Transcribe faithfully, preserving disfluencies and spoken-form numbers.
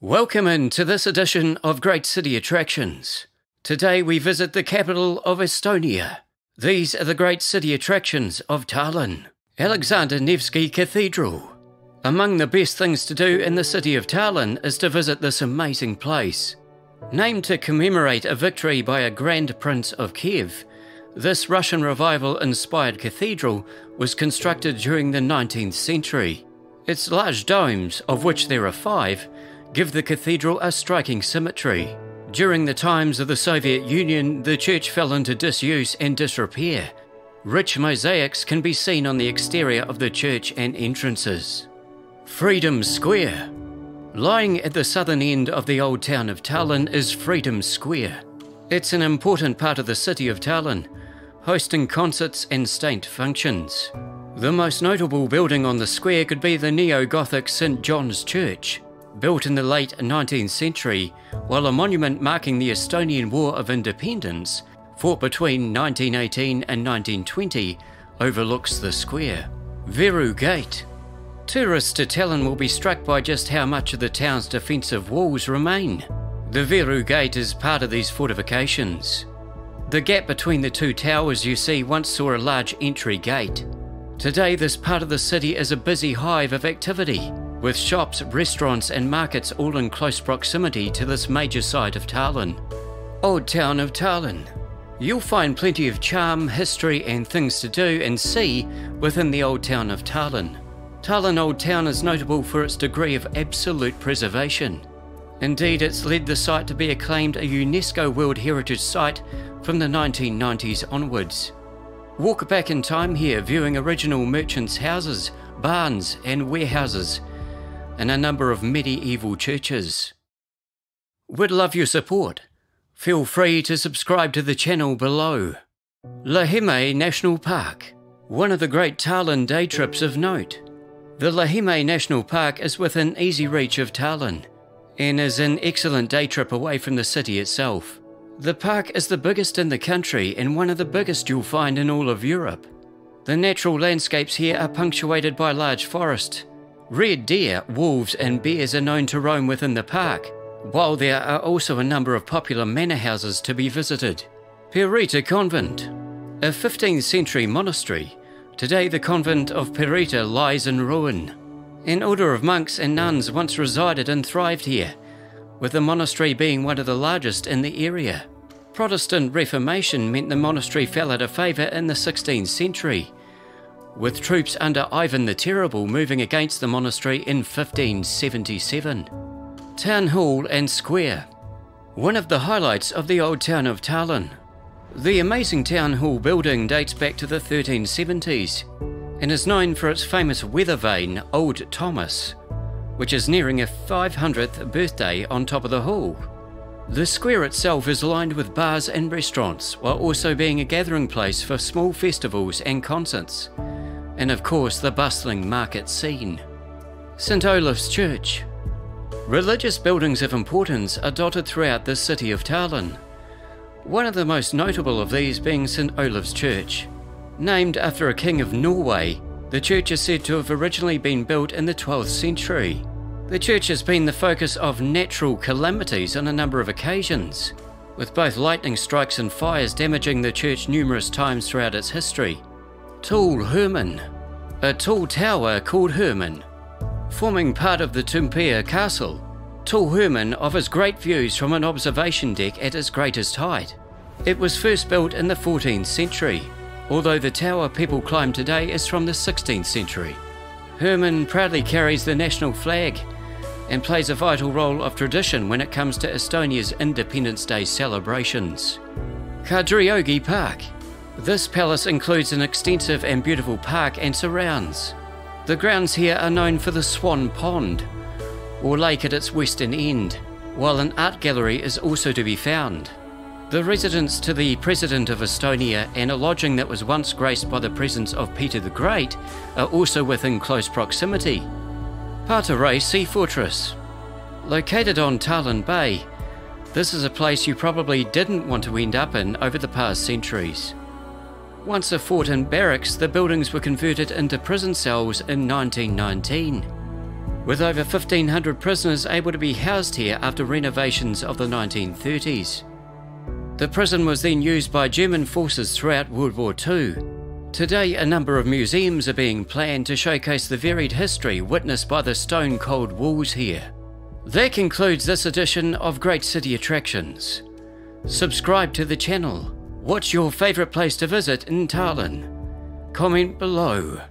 Welcome in to this edition of Great City Attractions. Today we visit the capital of Estonia. These are the great city attractions of Tallinn. Alexander Nevsky Cathedral. Among the best things to do in the city of Tallinn is to visit this amazing place. Named to commemorate a victory by a Grand Prince of Kiev, this Russian revival-inspired cathedral was constructed during the nineteenth century. Its large domes, of which there are five, give the cathedral a striking symmetry. During the times of the Soviet Union, the church fell into disuse and disrepair. Rich mosaics can be seen on the exterior of the church and entrances. Freedom Square. Lying at the southern end of the Old Town of Tallinn is Freedom Square. It's an important part of the city of Tallinn, hosting concerts and state functions. The most notable building on the square could be the neo-Gothic Saint John's Church, built in the late nineteenth century, while a monument marking the Estonian War of Independence, fought between nineteen eighteen and nineteen twenty, overlooks the square. Viru Gate. Tourists to Tallinn will be struck by just how much of the town's defensive walls remain. The Viru Gate is part of these fortifications. The gap between the two towers you see once saw a large entry gate. Today, this part of the city is a busy hive of activity, with shops, restaurants and markets all in close proximity to this major site of Tallinn. Old Town of Tallinn. You'll find plenty of charm, history and things to do and see within the Old Town of Tallinn. Tallinn Old Town is notable for its degree of absolute preservation. Indeed, it's led the site to be acclaimed a UNESCO World Heritage Site from the nineteen nineties onwards. Walk back in time here, viewing original merchants' houses, barns and warehouses, and a number of medieval churches. We'd love your support. Feel free to subscribe to the channel below. Lahemaa National Park. One of the great Tallinn day trips of note. The Lahemaa National Park is within easy reach of Tallinn, and is an excellent day trip away from the city itself. The park is the biggest in the country and one of the biggest you'll find in all of Europe. The natural landscapes here are punctuated by large forest. Red deer, wolves and bears are known to roam within the park, while there are also a number of popular manor houses to be visited. Pirita Convent. A fifteenth century monastery, today the convent of Pirita lies in ruin. An order of monks and nuns once resided and thrived here, with the monastery being one of the largest in the area. Protestant Reformation meant the monastery fell out of favour in the sixteenth century, with troops under Ivan the Terrible moving against the monastery in fifteen seventy-seven. Town Hall and Square. One of the highlights of the Old Town of Tallinn. The amazing Town Hall building dates back to the thirteen seventies and is known for its famous weather vane, Old Thomas, which is nearing a five hundredth birthday on top of the hall. The square itself is lined with bars and restaurants, while also being a gathering place for small festivals and concerts, and of course the bustling market scene. Saint Olaf's Church. Religious buildings of importance are dotted throughout the city of Tallinn, one of the most notable of these being Saint Olaf's Church. Named after a king of Norway, the church is said to have originally been built in the twelfth century. The church has been the focus of natural calamities on a number of occasions, with both lightning strikes and fires damaging the church numerous times throughout its history. Tall Hermann. A tall tower called Hermann, forming part of the Tumpia Castle, Tall Hermann offers great views from an observation deck at its greatest height. It was first built in the fourteenth century, although the tower people climb today is from the sixteenth century. Hermann proudly carries the national flag and plays a vital role of tradition when it comes to Estonia's Independence Day celebrations. Kadriorg Park. This palace includes an extensive and beautiful park and surrounds. The grounds here are known for the Swan Pond, or lake at its western end, while an art gallery is also to be found. The residence to the President of Estonia and a lodging that was once graced by the presence of Peter the Great are also within close proximity. Patarei Sea Fortress. Located on Tallinn Bay, this is a place you probably didn't want to end up in over the past centuries. Once a fort and barracks, the buildings were converted into prison cells in nineteen nineteen. with over fifteen hundred prisoners able to be housed here after renovations of the nineteen thirties. The prison was then used by German forces throughout World War Two. Today, a number of museums are being planned to showcase the varied history witnessed by the stone-cold walls here. That concludes this edition of Great City Attractions. Subscribe to the channel. What's your favourite place to visit in Tallinn? Comment below.